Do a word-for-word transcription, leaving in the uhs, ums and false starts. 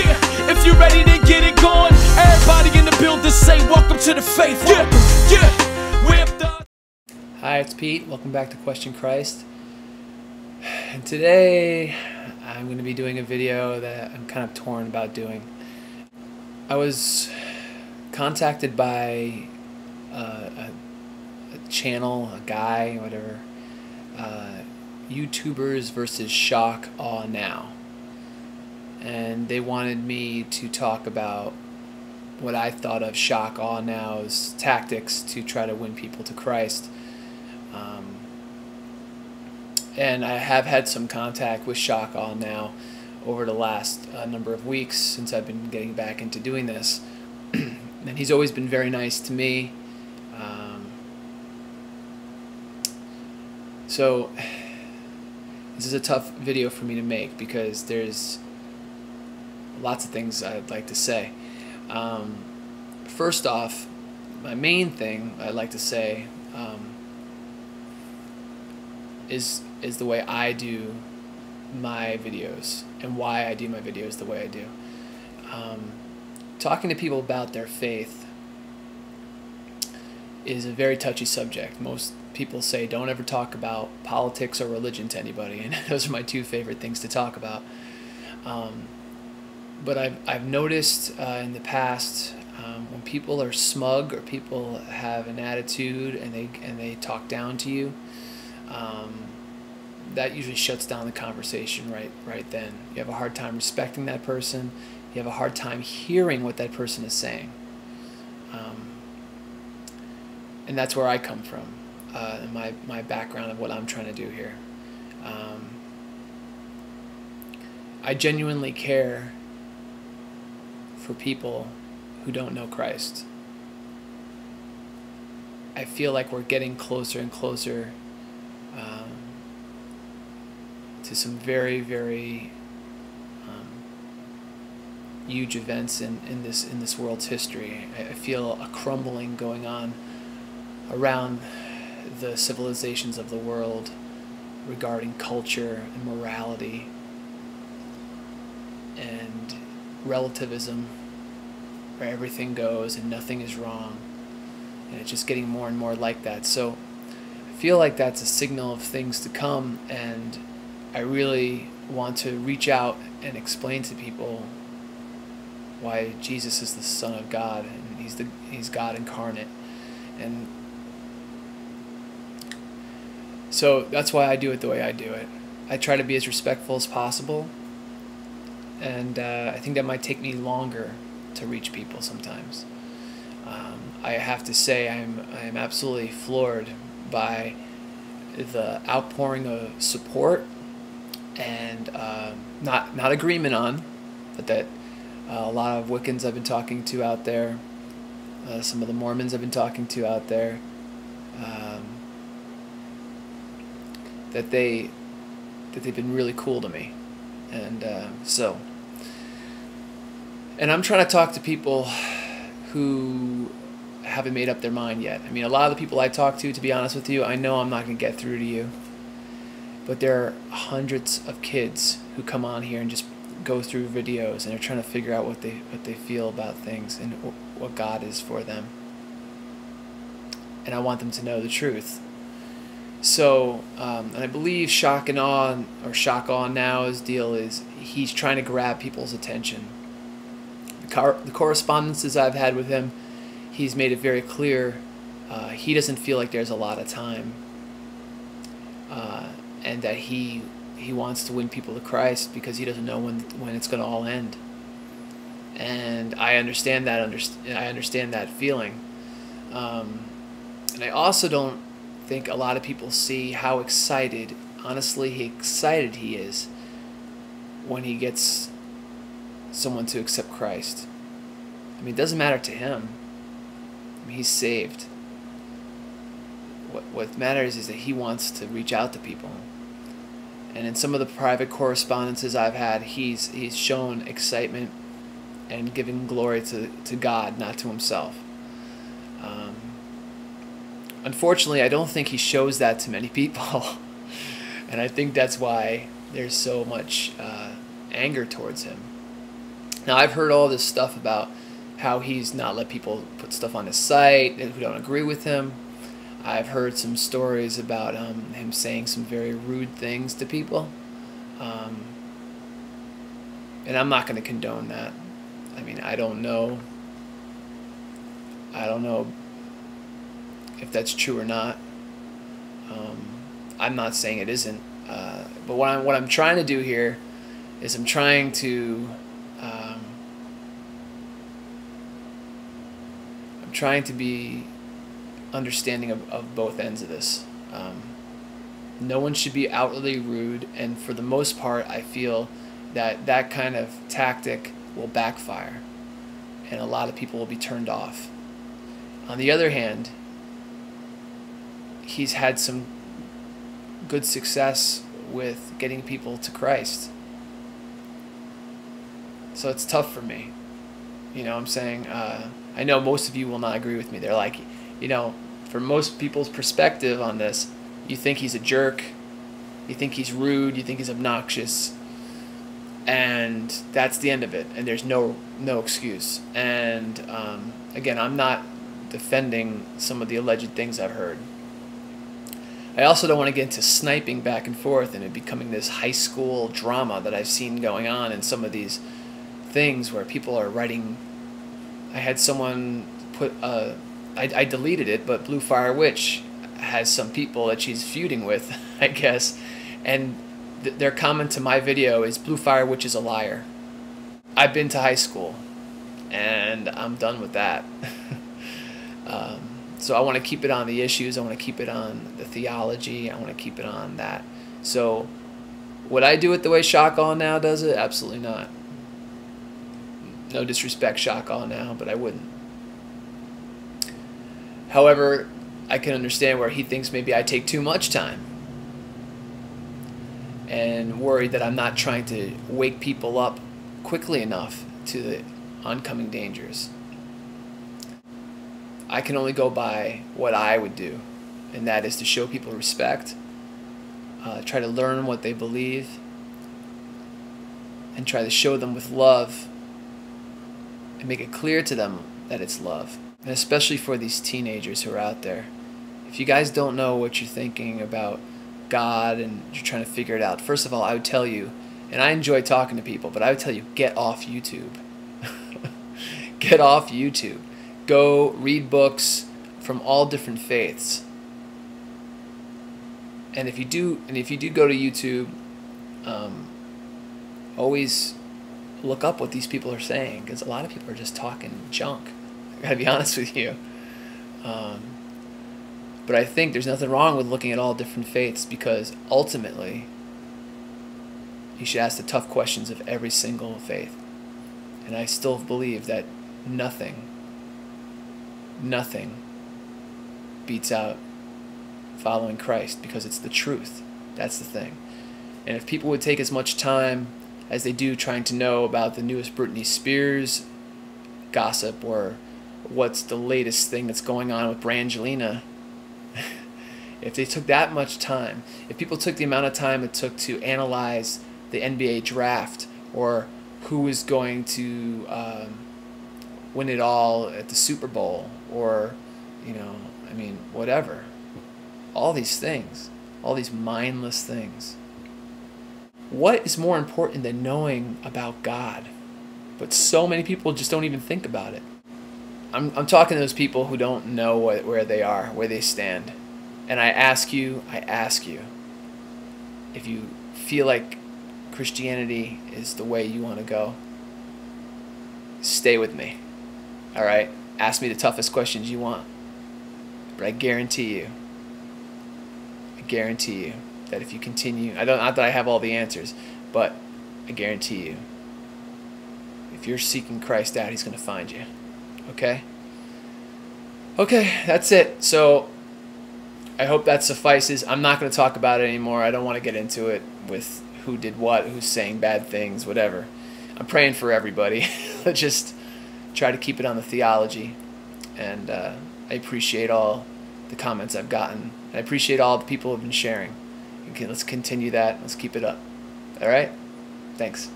Yeah, if you're ready to get it going, everybody in the building say welcome to the faith. Yeah, yeah, we're the... Hi, it's Pete. Welcome back to Question Christ. And today I'm going to be doing a video that I'm kind of torn about doing. I was contacted by uh, a, a channel, a guy, whatever, uh, YouTubers versus Shockawenow. And they wanted me to talk about what I thought of Shockawenow's tactics to try to win people to Christ. Um, and I have had some contact with Shockawenow over the last uh, number of weeks since I've been getting back into doing this. And he's always been very nice to me. Um, so this is a tough video for me to make because there's lots of things I'd like to say. Um, first off, my main thing I'd like to say um, is is the way I do my videos and why I do my videos the way I do. Um, talking to people about their faith is a very touchy subject. Most people say don't ever talk about politics or religion to anybody, and those are my two favorite things to talk about. Um, But I've, I've noticed uh, in the past um, when people are smug or people have an attitude and they, and they talk down to you, um, that usually shuts down the conversation right, right then. You have a hard time respecting that person. You have a hard time hearing what that person is saying. Um, and that's where I come from, uh, and my, my background of what I'm trying to do here. Um, I genuinely care for people who don't know Christ. I feel like we're getting closer and closer um, to some very, very um, huge events in, in this in this world's history. I, I feel a crumbling going on around the civilizations of the world regarding culture and morality and relativism, where everything goes and nothing is wrong, and it's just getting more and more like that. So I feel like that's a signal of things to come, and I really want to reach out and explain to people why Jesus is the Son of God, and he's the he's God incarnate. And so that's why I do it the way I do it. I try to be as respectful as possible, and uh, I think that might take me longer to reach people sometimes. Um, I have to say I'm, I'm absolutely floored by the outpouring of support and uh, not, not agreement on, but that uh, a lot of Wiccans I've been talking to out there, uh, some of the Mormons I've been talking to out there, um, that, they, that they've been really cool to me. And uh, so, and I'm trying to talk to people who haven't made up their mind yet. I mean, a lot of the people I talk to, to be honest with you, I know I'm not going to get through to you. But there are hundreds of kids who come on here and just go through videos, and they're trying to figure out what they, what they feel about things and what God is for them. And I want them to know the truth. So, um, and I believe Shockawenow, or Shockawenow's deal is he's trying to grab people's attention. The, cor the correspondences I've had with him, he's made it very clear uh, he doesn't feel like there's a lot of time, uh, and that he he wants to win people to Christ because he doesn't know when when it's going to all end. And I understand that. Underst I understand that feeling, um, and I also don't. I think a lot of people see how excited, honestly, he excited he is when he gets someone to accept Christ. I mean, it doesn't matter to him. I mean, he's saved. What, what matters is that he wants to reach out to people. And in some of the private correspondences I've had, he's, he's shown excitement and given glory to, to God, not to himself. Um, Unfortunately, I don't think he shows that to many people, and I think that's why there's so much uh, anger towards him. Now, I've heard all this stuff about how he's not let people put stuff on his site who don't agree with him. I've heard some stories about um, him saying some very rude things to people. Um, and I'm not going to condone that. I mean, I don't know. I don't know if that's true or not. Um, I'm not saying it isn't. Uh, but what I'm, what I'm trying to do here is I'm trying to... Um, I'm trying to be... understanding of, of both ends of this. Um, no one should be outwardly rude, and for the most part I feel that that kind of tactic will backfire and a lot of people will be turned off. On the other hand, he's had some good success with getting people to Christ. So it's tough for me. You know what I'm saying? Uh, I know most of you will not agree with me. They're like, you know, from most people's perspective on this, you think he's a jerk, you think he's rude, you think he's obnoxious, and that's the end of it, and there's no no excuse. And um, again, I'm not defending some of the alleged things I've heard. I also don't want to get into sniping back and forth and it becoming this high school drama that I've seen going on in some of these things where people are writing. I had someone put a... I, I deleted it, but Blue Fire Witch has some people that she's feuding with, I guess, and th their comment to my video is, Blue Fire Witch is a liar. I've been to high school, and I'm done with that. um, so I want to keep it on the issues, I want to keep it on the theology, I want to keep it on that. So would I do it the way Shockawenow does it? Absolutely not. No disrespect, Shockawenow, but I wouldn't. However, I can understand where he thinks maybe I take too much time and worried that I'm not trying to wake people up quickly enough to the oncoming dangers. I can only go by what I would do, and that is to show people respect, uh, try to learn what they believe, and try to show them with love and make it clear to them that it's love. And especially for these teenagers who are out there. If you guys don't know what you're thinking about God and you're trying to figure it out, first of all, I would tell you, and I enjoy talking to people, but I would tell you, get off YouTube. Get off YouTube. Go read books from all different faiths. And if you do, and if you do go to YouTube, um, always look up what these people are saying, because a lot of people are just talking junk. I gotta be honest with you. Um, but I think there's nothing wrong with looking at all different faiths, because ultimately you should ask the tough questions of every single faith. And I still believe that nothing, nothing beats out following Christ, because it's the truth. That's the thing. And if people would take as much time as they do trying to know about the newest Britney Spears gossip or what's the latest thing that's going on with Brangelina, if they took that much time, if people took the amount of time it took to analyze the N B A draft or who is going to um, win it all at the Super Bowl, or, you know, I mean, whatever. All these things, all these mindless things. What is more important than knowing about God? But so many people just don't even think about it. I'm, I'm talking to those people who don't know what, where they are, where they stand. And I ask you, I ask you, if you feel like Christianity is the way you want to go, stay with me, all right? Ask me the toughest questions you want. But I guarantee you, I guarantee you that if you continue, I don't, not that I have all the answers, but I guarantee you, if you're seeking Christ out, he's going to find you. Okay? Okay, that's it. So I hope that suffices. I'm not going to talk about it anymore. I don't want to get into it with who did what, who's saying bad things, whatever. I'm praying for everybody. Just try to keep it on the theology. And uh, I appreciate all the comments I've gotten. I appreciate all the people who have been sharing. Okay, let's continue that. Let's keep it up. All right? Thanks.